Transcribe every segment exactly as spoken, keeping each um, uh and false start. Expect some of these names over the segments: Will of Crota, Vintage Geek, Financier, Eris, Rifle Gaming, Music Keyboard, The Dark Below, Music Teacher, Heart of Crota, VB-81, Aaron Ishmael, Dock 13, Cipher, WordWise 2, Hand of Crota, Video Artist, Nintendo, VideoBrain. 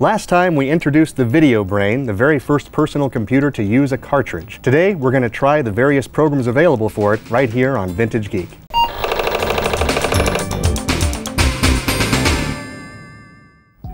Last time we introduced the VideoBrain, the very first personal computer to use a cartridge. Today we're going to try the various programs available for it right here on Vintage Geek.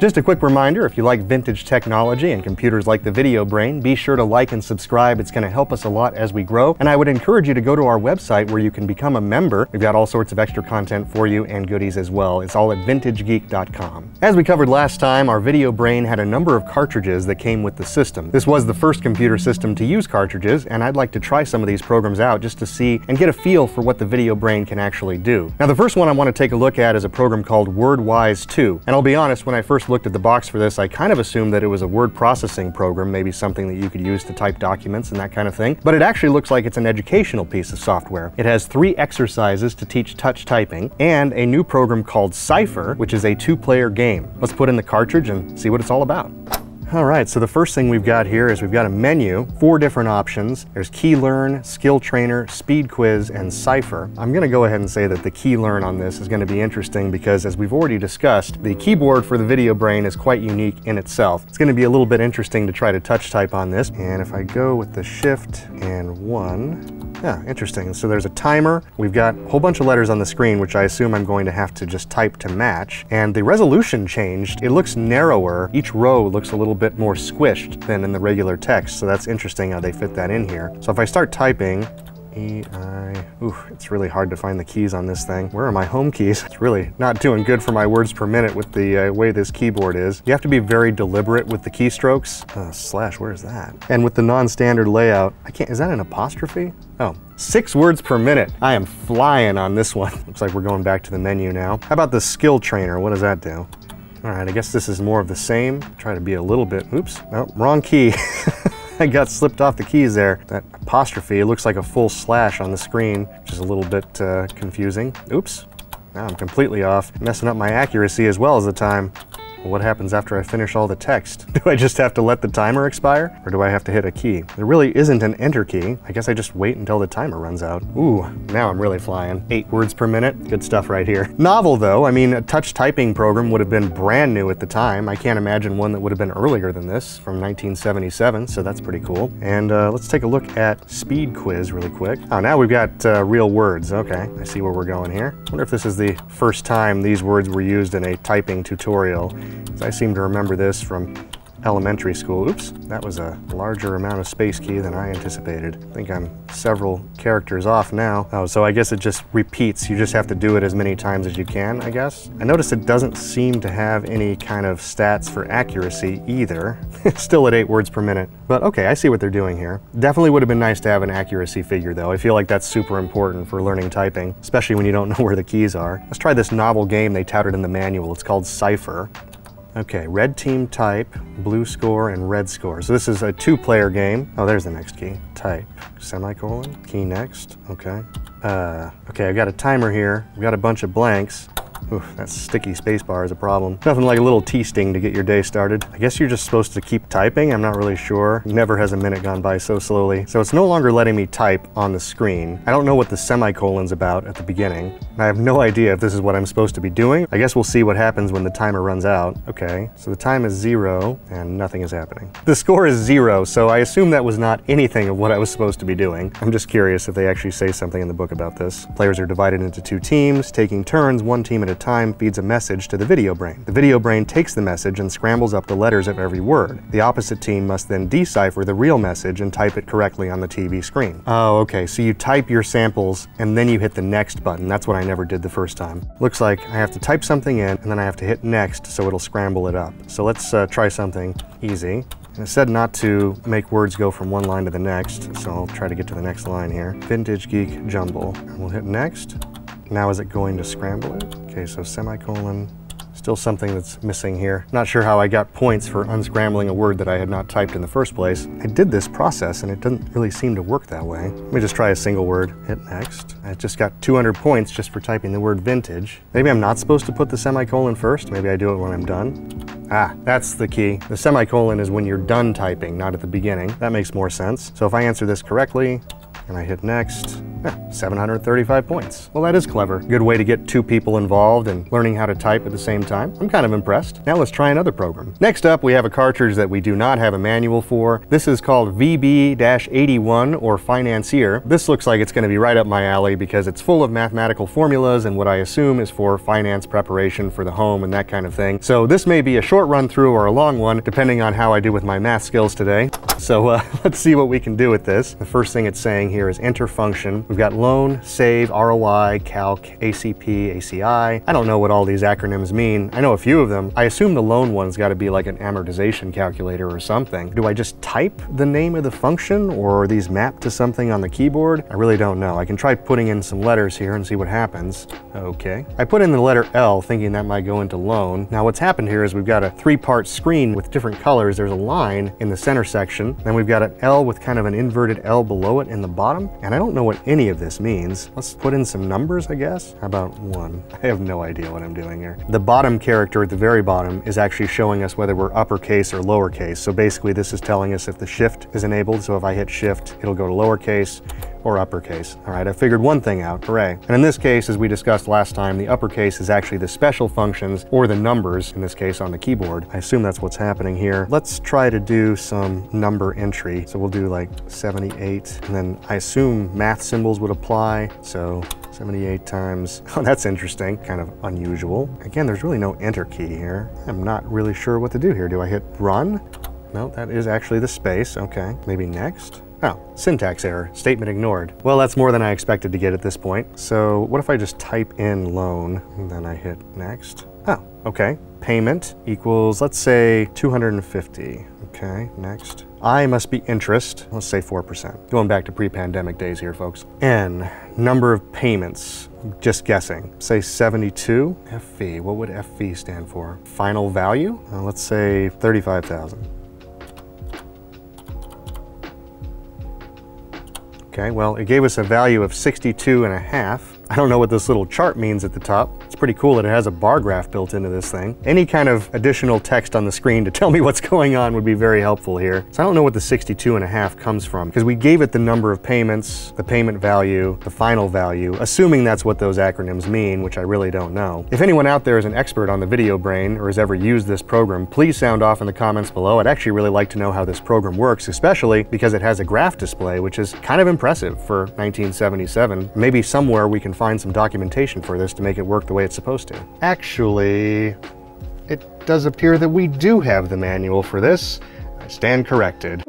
Just a quick reminder, if you like vintage technology and computers like the VideoBrain, be sure to like and subscribe. It's going to help us a lot as we grow. And I would encourage you to go to our website where you can become a member. We've got all sorts of extra content for you and goodies as well. It's all at vintage geek dot com. As we covered last time, our VideoBrain had a number of cartridges that came with the system. This was the first computer system to use cartridges, and I'd like to try some of these programs out just to see and get a feel for what the VideoBrain can actually do. Now, the first one I want to take a look at is a program called WordWise two. And I'll be honest, when I first looked at the box for this, I kind of assumed that it was a word processing program, maybe something that you could use to type documents and that kind of thing, but it actually looks like it's an educational piece of software. It has three exercises to teach touch typing and a new program called Cipher, which is a two-player game. Let's put in the cartridge and see what it's all about. All right, so the first thing we've got here is we've got a menu, four different options. There's Key Learn, Skill Trainer, Speed Quiz, and Cipher. I'm gonna go ahead and say that the Key Learn on this is gonna be interesting because, as we've already discussed, the keyboard for the VideoBrain is quite unique in itself. It's gonna be a little bit interesting to try to touch type on this. And if I go with the shift and one, yeah, interesting. So there's a timer. We've got a whole bunch of letters on the screen, which I assume I'm going to have to just type to match. And the resolution changed. It looks narrower. Each row looks a little bit more squished than in the regular text. So that's interesting how they fit that in here. So if I start typing, E I, ooh, it's really hard to find the keys on this thing. Where are my home keys? It's really not doing good for my words per minute with the uh, way this keyboard is. You have to be very deliberate with the keystrokes. Uh, slash, where's that? And with the non-standard layout, I can't, is that an apostrophe? Oh, six words per minute. I am flying on this one. Looks like we're going back to the menu now. How about the skill trainer? What does that do? All right, I guess this is more of the same. Try to be a little bit, oops, oh, wrong key. I got slipped off the keys there. That apostrophe, it looks like a full slash on the screen, which is a little bit uh, confusing. Oops, now I'm completely off. Messing up my accuracy as well as the time. Well, what happens after I finish all the text? Do I just have to let the timer expire, or do I have to hit a key? There really isn't an enter key. I guess I just wait until the timer runs out. Ooh, now I'm really flying. Eight words per minute, good stuff right here. Novel though, I mean, a touch typing program would have been brand new at the time. I can't imagine one that would have been earlier than this, from nineteen seventy-seven, so that's pretty cool. And uh, let's take a look at Speed Quiz really quick. Oh, now we've got uh, real words, okay. I see where we're going here. I wonder if this is the first time these words were used in a typing tutorial. I seem to remember this from elementary school. Oops, that was a larger amount of space key than I anticipated. I think I'm several characters off now. Oh, so I guess it just repeats. You just have to do it as many times as you can, I guess. I noticed it doesn't seem to have any kind of stats for accuracy either. Still at eight words per minute. But okay, I see what they're doing here. Definitely would have been nice to have an accuracy figure though. I feel like that's super important for learning typing, especially when you don't know where the keys are. Let's try this novel game they touted in the manual. It's called Cipher. Okay, red team type, blue score, and red score. So this is a two-player game. Oh, there's the next key. Type, semicolon, key next, okay. Uh, okay, I've got a timer here. We've got a bunch of blanks. Ooh, that sticky spacebar is a problem. Nothing like a little T-sting to get your day started. I guess you're just supposed to keep typing. I'm not really sure. Never has a minute gone by so slowly. So it's no longer letting me type on the screen. I don't know what the semicolon's about at the beginning. I have no idea if this is what I'm supposed to be doing. I guess we'll see what happens when the timer runs out. Okay, so the time is zero and nothing is happening. The score is zero, so I assume that was not anything of what I was supposed to be doing. I'm just curious if they actually say something in the book about this. Players are divided into two teams, taking turns. One team at a time feeds a message to the VideoBrain. The VideoBrain takes the message and scrambles up the letters of every word. The opposite team must then decipher the real message and type it correctly on the T V screen. Oh, okay, so you type your samples and then you hit the next button. That's what I never did the first time. Looks like I have to type something in and then I have to hit next so it'll scramble it up. So let's uh, try something easy. And it said not to make words go from one line to the next, so I'll try to get to the next line here. Vintage Geek Jumble. And we'll hit next. Now is it going to scramble it? Okay, so semicolon, still something that's missing here. Not sure how I got points for unscrambling a word that I had not typed in the first place. I did this process and it doesn't really seem to work that way. Let me just try a single word, hit next. I just got two hundred points just for typing the word vintage. Maybe I'm not supposed to put the semicolon first. Maybe I do it when I'm done. Ah, that's the key. The semicolon is when you're done typing, not at the beginning. That makes more sense. So if I answer this correctly and I hit next, Yeah, seven hundred thirty-five points. Well, that is clever. Good way to get two people involved and learning how to type at the same time. I'm kind of impressed. Now let's try another program. Next up, we have a cartridge that we do not have a manual for. This is called V B eighty-one or Financier. This looks like it's going to be right up my alley because it's full of mathematical formulas and what I assume is for finance preparation for the home and that kind of thing. So this may be a short run through or a long one, depending on how I do with my math skills today. So uh, let's see what we can do with this. The first thing it's saying here is enter function. We've got loan, save, R O I, calc, A C P, A C I. I don't know what all these acronyms mean. I know a few of them. I assume the loan one's got to be like an amortization calculator or something. Do I just type the name of the function, or are these mapped to something on the keyboard? I really don't know. I can try putting in some letters here and see what happens. Okay. I put in the letter L thinking that might go into loan. Now what's happened here is we've got a three-part screen with different colors. There's a line in the center section. Then we've got an L with kind of an inverted L below it in the bottom. And I don't know what any of this means. Let's put in some numbers, I guess. How about one? I have no idea what I'm doing here. The bottom character at the very bottom is actually showing us whether we're uppercase or lowercase. So basically this is telling us if the shift is enabled. So if I hit shift, it'll go to lowercase or uppercase. All right, I figured one thing out, hooray. And in this case, as we discussed last time, the uppercase is actually the special functions or the numbers, in this case on the keyboard. I assume that's what's happening here. Let's try to do some number entry. So we'll do like seventy-eight, and then I assume math symbols would apply. So seventy-eight times, oh, that's interesting, kind of unusual. Again, there's really no enter key here. I'm not really sure what to do here. Do I hit run? No, that is actually the space, okay. Maybe next? Oh, syntax error, statement ignored. Well, that's more than I expected to get at this point. So what if I just type in loan and then I hit next? Oh, okay. Payment equals, let's say two hundred fifty. Okay, next. I must be interest, let's say four percent. Going back to pre-pandemic days here, folks. N, number of payments, just guessing. Say seventy-two, F V, what would F V stand for? Final value, uh, let's say thirty-five thousand. Okay, well, it gave us a value of sixty-two and a half. I don't know what this little chart means at the top. It's pretty cool that it has a bar graph built into this thing. Any kind of additional text on the screen to tell me what's going on would be very helpful here. So I don't know what the sixty-two and a half comes from, because we gave it the number of payments, the payment value, the final value, assuming that's what those acronyms mean, which I really don't know. If anyone out there is an expert on the VideoBrain or has ever used this program, please sound off in the comments below. I'd actually really like to know how this program works, especially because it has a graph display, which is kind of impressive for nineteen seventy-seven. Maybe somewhere we can find some documentation for this to make it work the way it's supposed to. Actually, it does appear that we do have the manual for this. I stand corrected.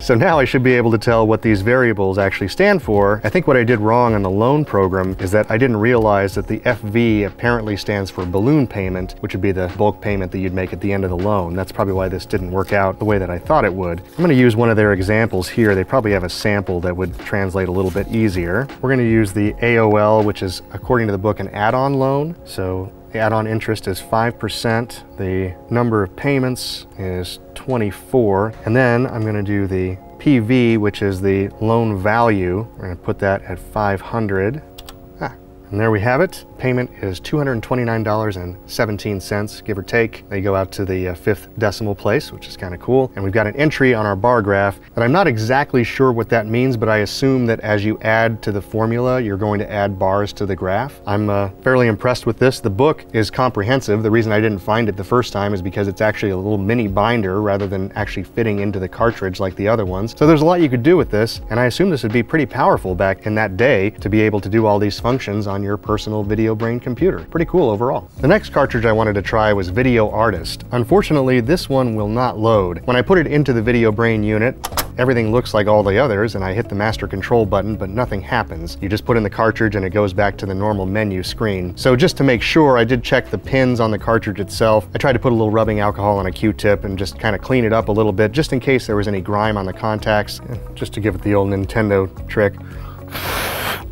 So now I should be able to tell what these variables actually stand for. I think what I did wrong on the loan program is that I didn't realize that the F V apparently stands for balloon payment, which would be the bulk payment that you'd make at the end of the loan. That's probably why this didn't work out the way that I thought it would. I'm going to use one of their examples here. They probably have a sample that would translate a little bit easier. We're going to use the A O L, which is, according to the book, an add-on loan. So the add-on interest is five percent, the number of payments is twenty-four, and then I'm going to do the P V, which is the loan value. We're going to put that at five hundred. Ah, and there we have it. Payment is two hundred twenty-nine dollars and seventeen cents, give or take. They go out to the uh, fifth decimal place, which is kind of cool. And we've got an entry on our bar graph that I'm not exactly sure what that means, but I assume that as you add to the formula, you're going to add bars to the graph. I'm uh, fairly impressed with this. The book is comprehensive. The reason I didn't find it the first time is because it's actually a little mini binder rather than actually fitting into the cartridge like the other ones. So there's a lot you could do with this. And I assume this would be pretty powerful back in that day to be able to do all these functions on your personal video VideoBrain computer. Pretty cool overall. The next cartridge I wanted to try was Video Artist. Unfortunately, this one will not load. When I put it into the VideoBrain unit, everything looks like all the others, and I hit the master control button, but nothing happens. You just put in the cartridge and it goes back to the normal menu screen. So just to make sure, I did check the pins on the cartridge itself. I tried to put a little rubbing alcohol on a Q-tip and just kind of clean it up a little bit, just in case there was any grime on the contacts, just to give it the old Nintendo trick.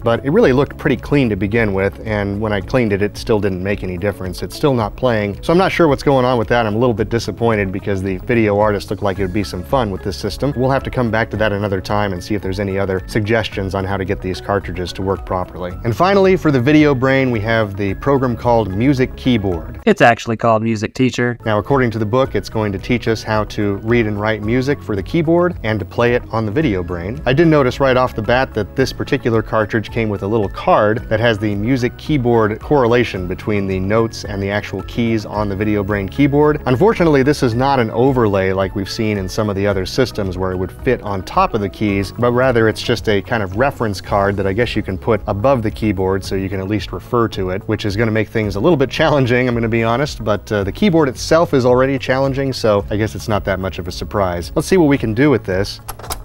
But it really looked pretty clean to begin with, and when I cleaned it, it still didn't make any difference. It's still not playing, so I'm not sure what's going on with that. I'm a little bit disappointed because the Video Artist looked like it would be some fun with this system. We'll have to come back to that another time and see if there's any other suggestions on how to get these cartridges to work properly. And finally, for the VideoBrain, we have the program called Music Keyboard. It's actually called Music Teacher. Now, according to the book, it's going to teach us how to read and write music for the keyboard and to play it on the VideoBrain. I did notice right off the bat that this particular cartridge came with a little card that has the Music Keyboard correlation between the notes and the actual keys on the VideoBrain keyboard. Unfortunately, this is not an overlay like we've seen in some of the other systems where it would fit on top of the keys, but rather it's just a kind of reference card that I guess you can put above the keyboard so you can at least refer to it, which is going to make things a little bit challenging, I'm going to be honest, but uh, the keyboard itself is already challenging, so I guess it's not that much of a surprise. Let's see what we can do with this.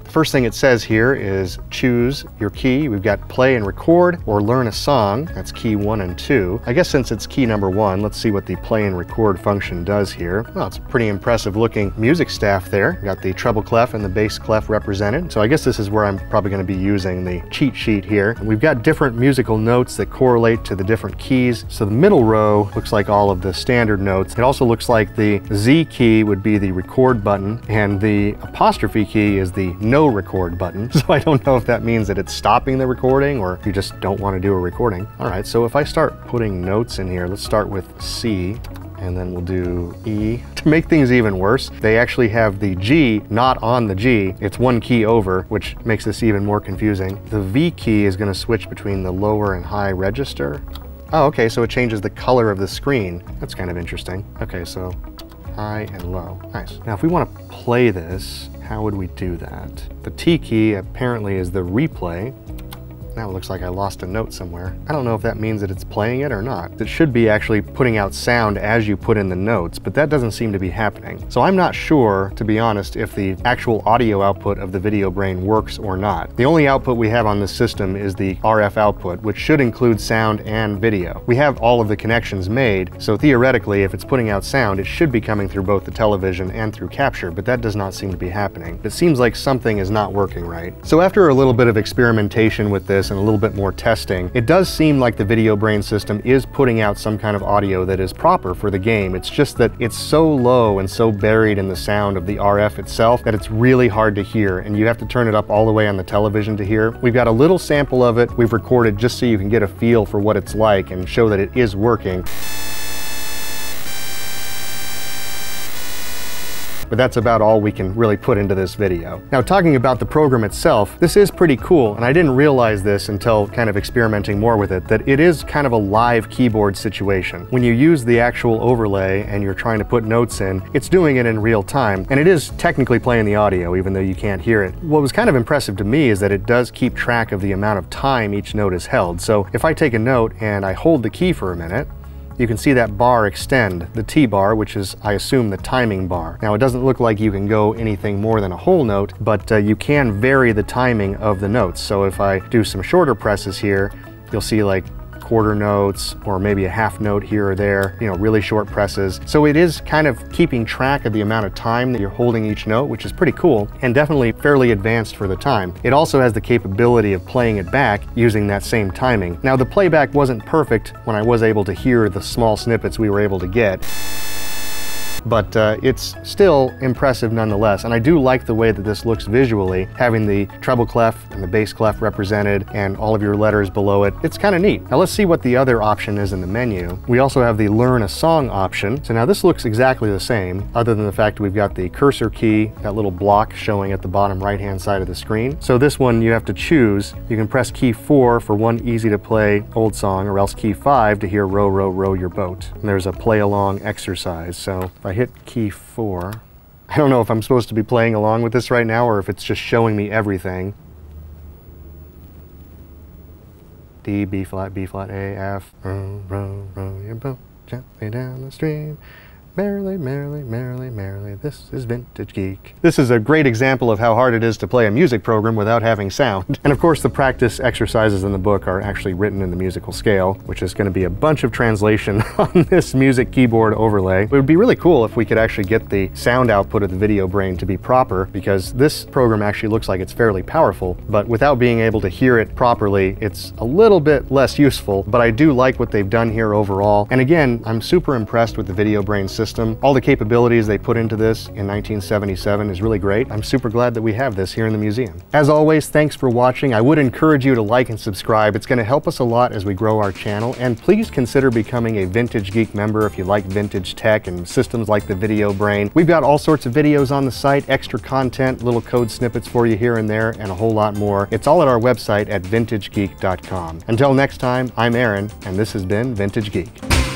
First thing it says here is choose your key. We've got play and record or learn a song. That's key one and two. I guess since it's key number one, let's see what the play and record function does here. Well, it's a pretty impressive looking music staff there. We've got the treble clef and the bass clef represented. So I guess this is where I'm probably going to be using the cheat sheet here. And we've got different musical notes that correlate to the different keys. So the middle row looks like all of the standard notes. It also looks like the Z key would be the record button and the apostrophe key is the no record button. So I don't know if that means that it's stopping the recording or you just don't want to do a recording. All right, so if I start putting notes in here, let's start with C and then we'll do E. To make things even worse, they actually have the G not on the G. It's one key over, which makes this even more confusing. The V key is going to switch between the lower and high register. Oh, okay, so it changes the color of the screen. That's kind of interesting. Okay, so high and low. Nice. Now if we want to play this, how would we do that? The T key apparently is the replay. Now it looks like I lost a note somewhere. I don't know if that means that it's playing it or not. It should be actually putting out sound as you put in the notes, but that doesn't seem to be happening. So I'm not sure, to be honest, if the actual audio output of the VideoBrain works or not. The only output we have on this system is the R F output, which should include sound and video. We have all of the connections made, so theoretically, if it's putting out sound, it should be coming through both the television and through capture, but that does not seem to be happening. It seems like something is not working right. So after a little bit of experimentation with this, and a little bit more testing, it does seem like the VideoBrain system is putting out some kind of audio that is proper for the game. It's just that it's so low and so buried in the sound of the R F itself that it's really hard to hear, and you have to turn it up all the way on the television to hear. We've got a little sample of it we've recorded just so you can get a feel for what it's like and show that it is working. But that's about all we can really put into this video. Now, talking about the program itself, this is pretty cool, and I didn't realize this until kind of experimenting more with it, that it is kind of a live keyboard situation. When you use the actual overlay and you're trying to put notes in, it's doing it in real time, and it is technically playing the audio, even though you can't hear it. What was kind of impressive to me is that it does keep track of the amount of time each note is held. So if I take a note and I hold the key for a minute, you can see that bar extend, the T bar, which is, I assume, the timing bar. Now, it doesn't look like you can go anything more than a whole note, but uh, you can vary the timing of the notes. So if I do some shorter presses here, you'll see like quarter notes or maybe a half note here or there, you know, really short presses. So it is kind of keeping track of the amount of time that you're holding each note, which is pretty cool and definitely fairly advanced for the time. It also has the capability of playing it back using that same timing. Now, the playback wasn't perfect when I was able to hear the small snippets we were able to get, but uh, it's still impressive nonetheless. And I do like the way that this looks visually, having the treble clef and the bass clef represented and all of your letters below it. It's kind of neat. Now let's see what the other option is in the menu. We also have the learn a song option. So now this looks exactly the same, other than the fact we've got the cursor key, that little block showing at the bottom right-hand side of the screen. So this one you have to choose. You can press key four for one easy to play old song, or else key five to hear row, row, row your boat. And there's a play along exercise. So if I hit key four. I don't know if I'm supposed to be playing along with this right now or if it's just showing me everything. D, B flat, B flat, A, F. Row, row, row your boat gently down the stream. Merrily, merrily, merrily, merrily, this is Vintage Geek. This is a great example of how hard it is to play a music program without having sound. And of course, the practice exercises in the book are actually written in the musical scale, which is going to be a bunch of translation on this Music Keyboard overlay. It would be really cool if we could actually get the sound output of the VideoBrain to be proper, because this program actually looks like it's fairly powerful, but without being able to hear it properly, it's a little bit less useful, but I do like what they've done here overall. And again, I'm super impressed with the VideoBrain system. All the capabilities they put into this in nineteen seventy-seven is really great. I'm super glad that we have this here in the museum. As always, thanks for watching. I would encourage you to like and subscribe. It's going to help us a lot as we grow our channel. And please consider becoming a Vintage Geek member if you like vintage tech and systems like the VideoBrain. We've got all sorts of videos on the site, extra content, little code snippets for you here and there, and a whole lot more. It's all at our website at vintage geek dot com. Until next time, I'm Aaron, and this has been Vintage Geek.